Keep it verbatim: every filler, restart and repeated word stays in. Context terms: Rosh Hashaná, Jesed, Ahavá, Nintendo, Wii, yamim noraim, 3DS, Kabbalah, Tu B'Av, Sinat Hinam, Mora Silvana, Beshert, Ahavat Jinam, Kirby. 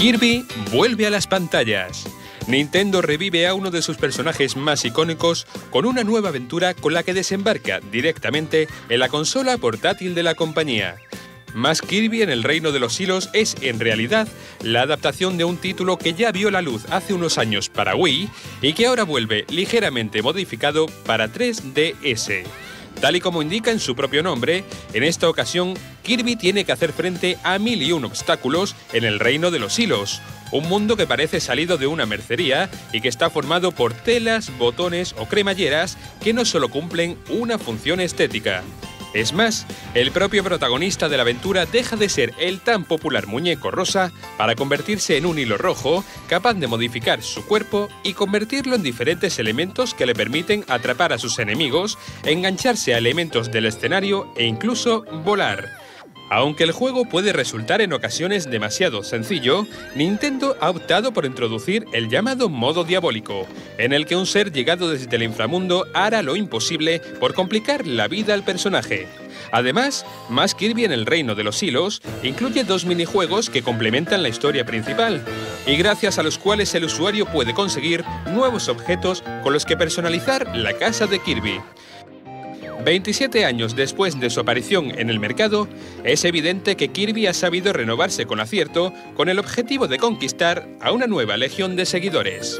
Kirby vuelve a las pantallas. Nintendo revive a uno de sus personajes más icónicos con una nueva aventura con la que desembarca directamente en la consola portátil de la compañía. Más Kirby en el Reino de los Hilos es, en realidad, la adaptación de un título que ya vio la luz hace unos años para Wii y que ahora vuelve ligeramente modificado para tres D S. Tal y como indica en su propio nombre, en esta ocasión Kirby tiene que hacer frente a mil y un obstáculos en el Reino de los Hilos, un mundo que parece salido de una mercería y que está formado por telas, botones o cremalleras que no solo cumplen una función estética. Es más, el propio protagonista de la aventura deja de ser el tan popular muñeco rosa para convertirse en un hilo rojo capaz de modificar su cuerpo y convertirlo en diferentes elementos que le permiten atrapar a sus enemigos, engancharse a elementos del escenario e incluso volar. Aunque el juego puede resultar en ocasiones demasiado sencillo, Nintendo ha optado por introducir el llamado modo diabólico, en el que un ser llegado desde el inframundo hará lo imposible por complicar la vida al personaje. Además, Más Kirby en el Reino de los Hilos incluye dos minijuegos que complementan la historia principal, y gracias a los cuales el usuario puede conseguir nuevos objetos con los que personalizar la casa de Kirby. veintisiete años después de su aparición en el mercado, es evidente que Kirby ha sabido renovarse con acierto con el objetivo de conquistar a una nueva legión de seguidores.